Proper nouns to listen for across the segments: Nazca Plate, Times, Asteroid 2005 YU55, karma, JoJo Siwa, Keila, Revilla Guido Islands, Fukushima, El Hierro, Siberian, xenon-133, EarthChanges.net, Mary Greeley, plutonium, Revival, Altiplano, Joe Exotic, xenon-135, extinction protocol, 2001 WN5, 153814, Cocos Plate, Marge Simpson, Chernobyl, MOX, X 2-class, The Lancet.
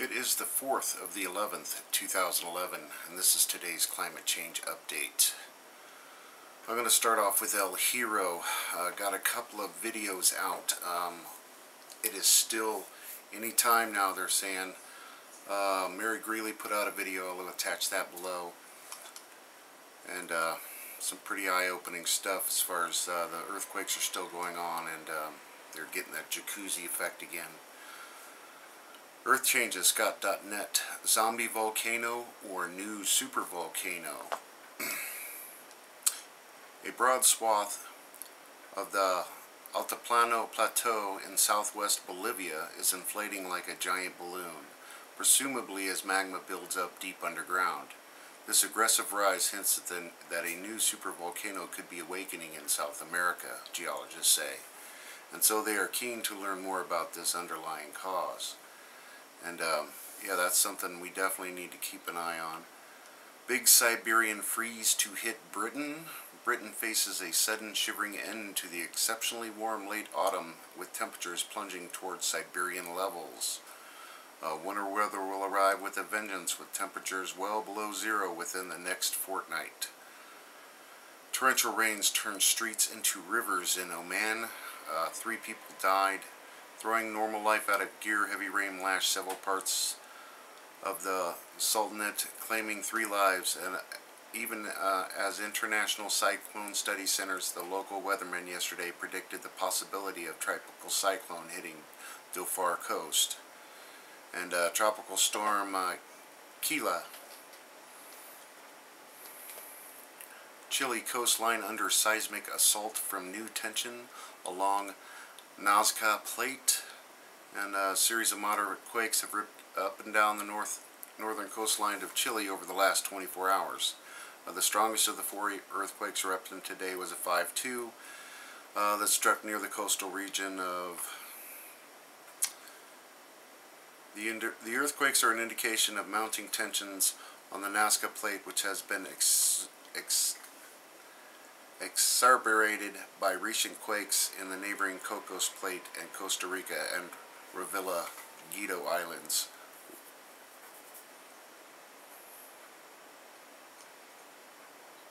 It is the 4th of the 11th, 2011, and this is today's climate change update. I'm going to start off with El Hierro. Got a couple of videos out. It is still any time now, they're saying. Mary Greeley put out a video. I'll attach that below. And some pretty eye-opening stuff as far as the earthquakes are still going on, and they're getting that jacuzzi effect again. EarthChanges.net, zombie volcano or new supervolcano. A broad swath of the Altiplano plateau in southwest Bolivia is inflating like a giant balloon, presumably as magma builds up deep underground. This aggressive rise hints that a new supervolcano could be awakening in South America, geologists say, and so they are keen to learn more about this underlying cause. And yeah, that's something we definitely need to keep an eye on. Big Siberian freeze to hit Britain. Britain faces a sudden shivering end to the exceptionally warm late autumn, with temperatures plunging towards Siberian levels. Winter weather will arrive with a vengeance, with temperatures well below zero within the next fortnight. Torrential rains turned streets into rivers in Oman. 3 people died. Throwing normal life out of gear, heavy rain lashed several parts of the Sultanate, claiming 3 lives, and even as international cyclone study centers, the local weathermen yesterday predicted the possibility of tropical cyclone hitting Dufar coast. And tropical storm Keila. Chile coastline under seismic assault from new tension along Nazca Plate, and a series of moderate quakes have ripped up and down the northern coastline of Chile over the last 24 hours. The strongest of the 4 earthquakes erupting today was a 5.2 that struck near the coastal region of... The earthquakes are an indication of mounting tensions on the Nazca Plate, which has been exacerbated by recent quakes in the neighboring Cocos Plate and Costa Rica and Revilla Guido Islands.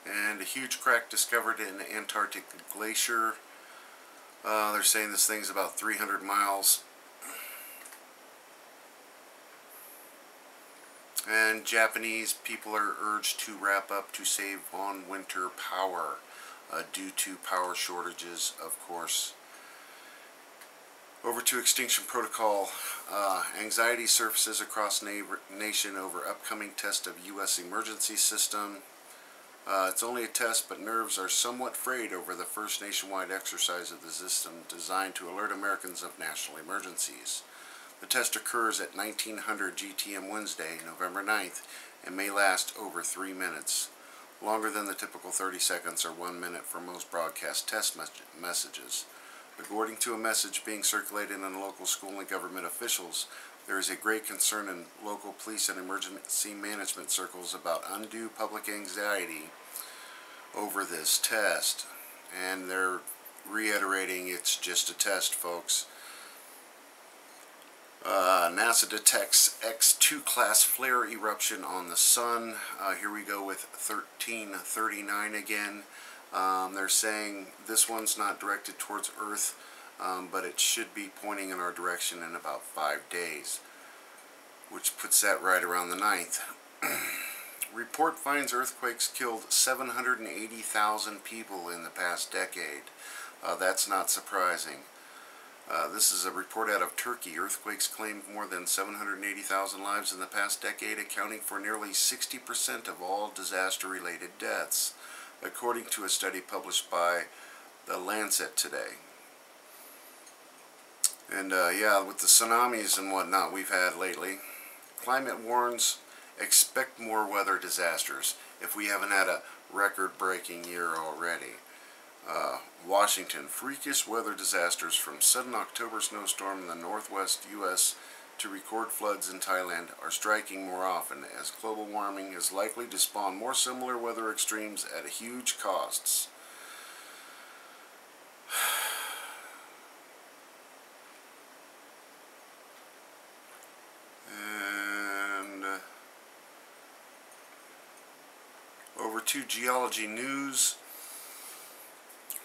And a huge crack discovered in the Antarctic glacier. They're saying this thing's about 300 miles. And Japanese people are urged to wrap up to save on winter power due to power shortages, of course. Over to extinction protocol. Anxiety surfaces across nation over upcoming test of U.S. emergency system. It's only a test, but nerves are somewhat frayed over the first nationwide exercise of the system designed to alert Americans of national emergencies. The test occurs at 1900 GTM Wednesday, November 9th, and may last over 3 minutes, longer than the typical 30 seconds or 1 minute for most broadcast test messages. According to a message being circulated in local school and government officials, there is a great concern in local police and emergency management circles about undue public anxiety over this test. And they're reiterating it's just a test, folks. NASA detects X2 class flare eruption on the sun. Here we go with 1339 again. They're saying this one's not directed towards Earth, but it should be pointing in our direction in about 5 days, which puts that right around the 9th. Report finds earthquakes killed 780,000 people in the past decade. That's not surprising. This is a report out of Turkey. Earthquakes claimed more than 780,000 lives in the past decade, accounting for nearly 60% of all disaster-related deaths, according to a study published by The Lancet today. And yeah, with the tsunamis and whatnot we've had lately, climate warns, expect more weather disasters if we haven't had a record-breaking year already. Washington, freakish weather disasters from sudden October snowstorm in the northwest U.S. to record floods in Thailand are striking more often, as global warming is likely to spawn more similar weather extremes at huge costs. over to Geology News.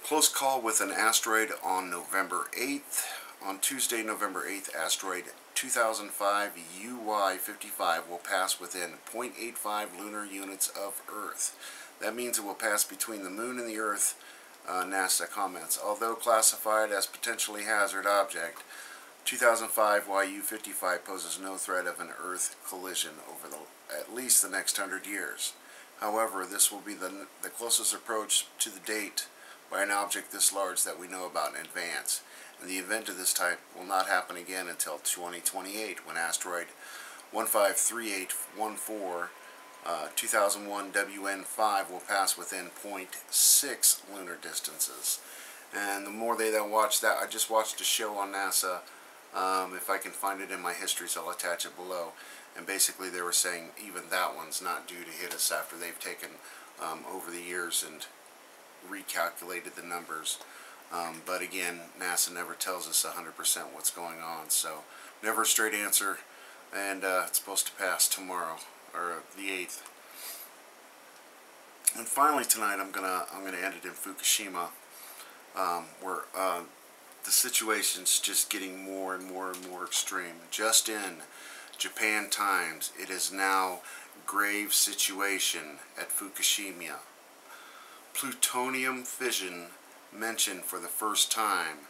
Close call with an asteroid on November 8th. On Tuesday, November 8th, asteroid 2005 YU55 will pass within 0.85 lunar units of Earth. That means it will pass between the Moon and the Earth, NASA comments. Although classified as potentially hazard object, 2005 YU55 poses no threat of an Earth collision over at least the next 100 years. However, this will be the closest approach to the date by an object this large that we know about in advance. And the event of this type will not happen again until 2028, when asteroid 153814 2001 WN5 will pass within 0.6 lunar distances. And the more they then watch that, I just watched a show on NASA. If I can find it in my histories, I'll attach it below. And basically they were saying even that one's not due to hit us after they've taken over the years and recalculated the numbers. But again, NASA never tells us 100% what's going on, so never a straight answer. And it's supposed to pass tomorrow, or the 8th. And finally tonight, I'm gonna end it in Fukushima, where the situation's just getting more and more and more extreme. Just in Japan Times, it is now grave situation at Fukushima. Plutonium fission mentioned for the first time.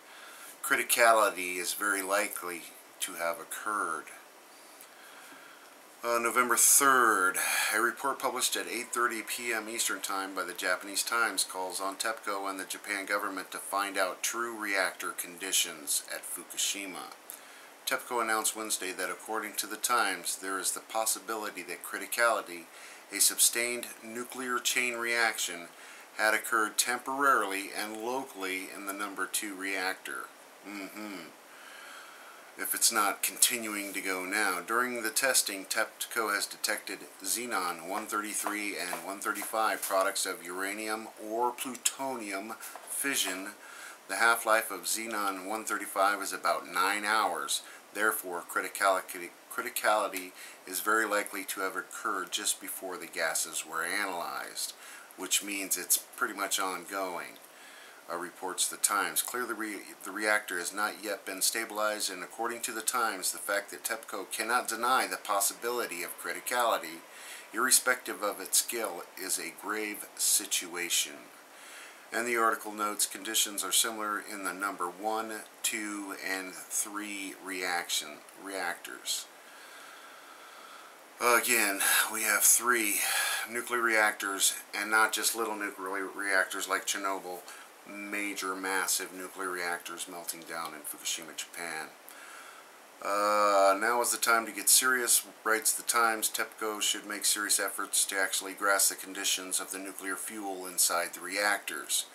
Criticality is very likely to have occurred. November 3rd, a report published at 8:30 p.m. Eastern Time by the Japanese Times calls on TEPCO and the Japan government to find out true reactor conditions at Fukushima. TEPCO announced Wednesday that, according to the Times, there is the possibility that criticality, a sustained nuclear chain reaction, had occurred temporarily and locally in the number 2 reactor. If it's not continuing to go now. During the testing, TEPCO has detected xenon-133 and 135 products of uranium or plutonium fission. The half-life of xenon-135 is about 9 hours. Therefore, criticality is very likely to have occurred just before the gases were analyzed, which means it's pretty much ongoing. Reports the Times. Clearly the reactor has not yet been stabilized, and according to the Times, the fact that TEPCO cannot deny the possibility of criticality, irrespective of its scale, is a grave situation. And the article notes conditions are similar in the number 1, 2, and 3 reactors. Again, we have 3 nuclear reactors, and not just little nuclear reactors like Chernobyl, major, massive nuclear reactors melting down in Fukushima, Japan. Now is the time to get serious, writes the Times. TEPCO should make serious efforts to actually grasp the conditions of the nuclear fuel inside the reactors.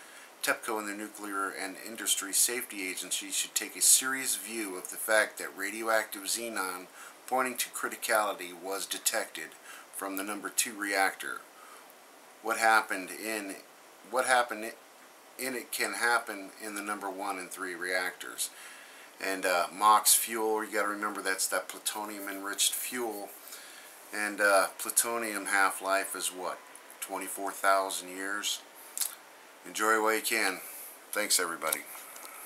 TEPCO and the Nuclear and Industry Safety Agency should take a serious view of the fact that radioactive xenon pointing to criticality was detected from the number 2 reactor. What happened in it can happen in the number 1 and 3 reactors. And MOX fuel, you got to remember that's that plutonium enriched fuel. And plutonium half-life is what, 24,000 years? Enjoy while you can. Thanks everybody.